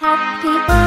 Happy birthday.